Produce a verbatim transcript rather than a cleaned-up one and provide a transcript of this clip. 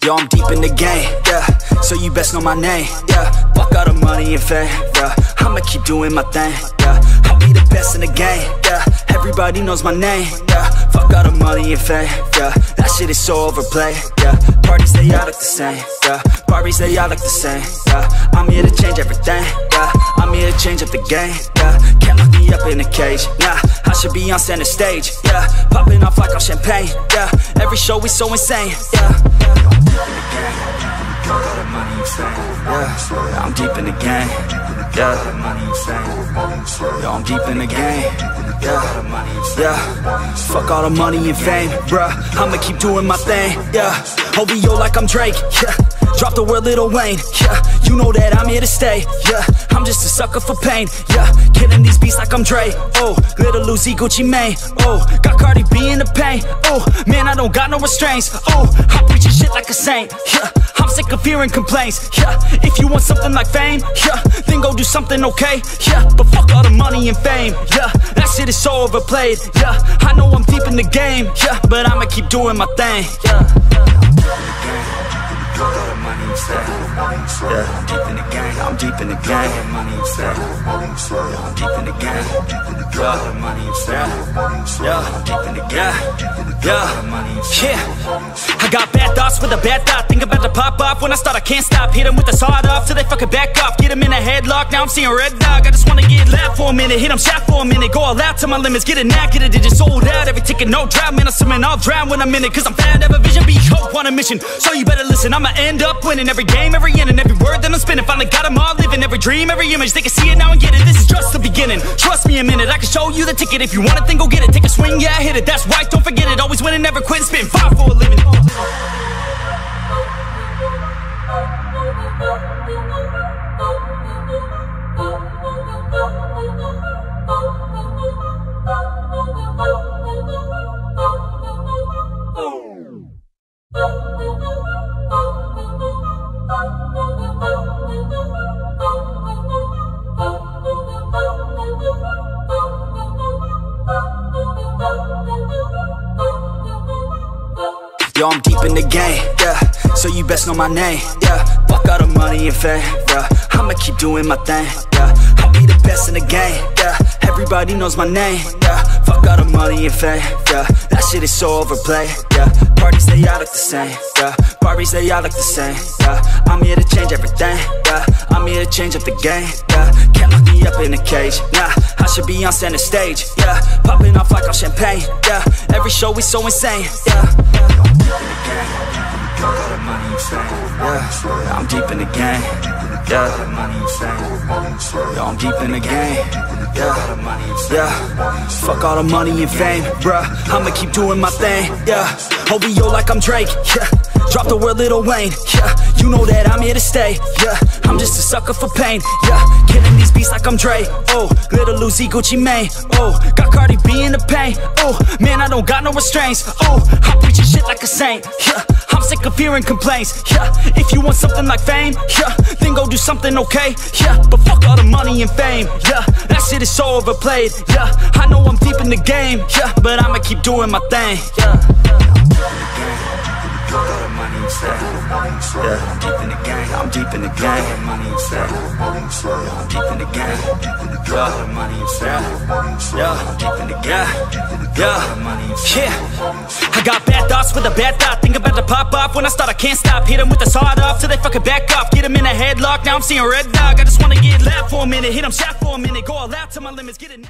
Yo, I'm deep in the game, yeah, so you best know my name, yeah. Fuck all the money and fame, yeah, I'ma keep doing my thing, yeah. I'll be the best in the game, yeah, everybody knows my name, yeah. Fuck all the money and fame, yeah, that shit is so overplayed, yeah. Parties, they all look the same, yeah. Parties, they all look the same, yeah. I'm here to change everything, yeah. I'm here to change up the game, yeah. Can't lock me up in a cage, nah. I should be on center stage, yeah. Popping off like I'm champagne, yeah. Every show is so insane, yeah. Yeah, I'm deep in the game. Yeah, yo, I'm deep in the game. Yeah, yeah. Fuck all the money and fame, bruh. I'ma keep doing my thing. Yeah, O V O like I'm Drake. Yeah, drop the word Lil Wayne. Yeah, you know that I'm here to stay. Yeah, I'm just a sucker for pain. Yeah, killing these beats like I'm Dre. Oh, little Lucy, Gucci Mane. Oh, got Cardi B in the pain. Oh, man, I don't got no restraints. Oh, I preach this shit like a saint. Yeah, I'm sick of hearing complaints. Yeah, if you want something like fame, yeah, then go do something okay. Yeah, but fuck all the money and fame. Yeah, that shit is so overplayed. Yeah, I know I'm deep in the game. Yeah, but I'ma keep doing my thing. Yeah, yeah. Yeah, I'm deep in the game. I'm deep in the game. Yeah, I'm deep in the game. Yeah, I'm deep in the game. Yeah, yeah. I got bad thoughts with a bad thought. Think I'm about to pop off. When I start, I can't stop. Hit them with the sawed off till they fucking back off. Get them in a headlock. Now I'm seeing red dog. I just wanna get loud for a minute. Hit them shot for a minute. Go all out to my limits. Get a knack, get a digit. Sold out. Every ticket, no drought. Man, I'm swimming, I'll drown when I'm in it. Cause I'm found, have a vision. Be hope on a mission. So you better listen. I'ma end up winning every game, every end, and every word that I'm spinning. Finally got them all living, every dream, every image. They can see it now and get it. This is just the beginning. Trust me a minute, I can show you the ticket. If you want it, then go get it. Take a swing, yeah, I hit it. That's right, don't forget it. Always winning, never quit, spin five for a living. Yo, I'm deep in the game, yeah, so you best know my name, yeah. Fuck all the money and fame, yeah, I'ma keep doing my thing, yeah. I'll be the best in the game, yeah, everybody knows my name, yeah. Fuck all the money and fame, yeah, that shit is so overplayed, yeah. Parties, they all look the same, yeah. Parties, they all look the same, yeah. I'm here to change everything, yeah. I'm here to change up the game, yeah. Can't lock me up in a cage, nah. I should be on center stage, yeah. Popping off like I'm champagne, yeah. Every show is so insane, yeah. Yeah, I'm deep in the game. Yeah, yo, I'm deep in the game. Yeah, yeah. Fuck all the money and fame, bruh. I'ma keep doing my thing. Yeah, O V O like I'm Drake. Yeah, drop the word Lil Wayne. Yeah, you know that I'm here to stay. Yeah, I'm just a sucker for pain. Yeah, killing these beats like I'm Dre. Oh, little Lucy, Gucci Mane. Oh, got Cardi B in the pain. Oh, man, I don't got no restraints. Oh, I preach this shit like a saint. Yeah, I'm sick of hearing complaints. Yeah, if you want something like fame, yeah, then go do something okay. Yeah, but fuck all the money and fame. Yeah, that shit is so overplayed. Yeah, I know I'm deep in the game. Yeah, but I'ma keep doing my thing. Yeah, yeah. I'm deep in the game. I'm deep in the game. I'm deep in the game. Yeah, I'm deep in the game. Yeah, yeah. I got bad thoughts with a bad thought. Think about to pop off. When I start, I can't stop. Hit them with the sawed off till they fucking back off. Get them in a headlock. Now I'm seeing red dog. I just wanna get loud for a minute. Hit them shot for a minute. Go all out to my limits. Get it now.